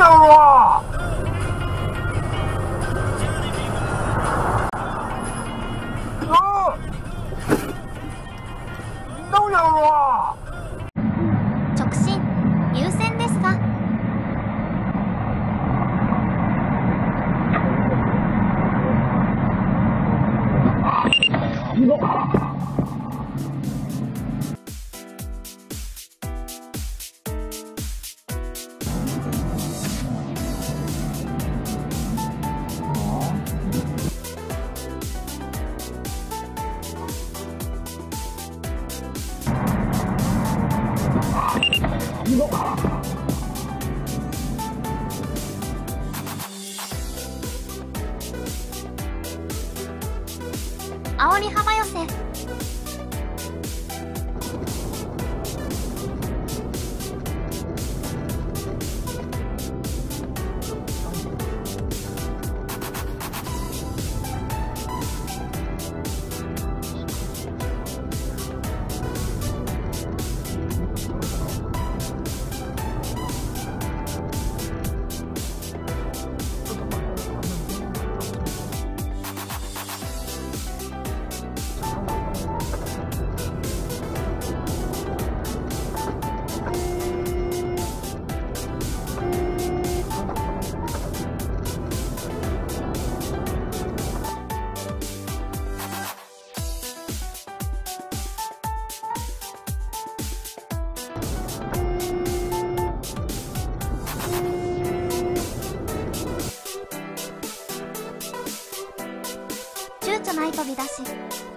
だろうな。直進優先ですが、あおり幅寄せ。躊躇ない飛び出し。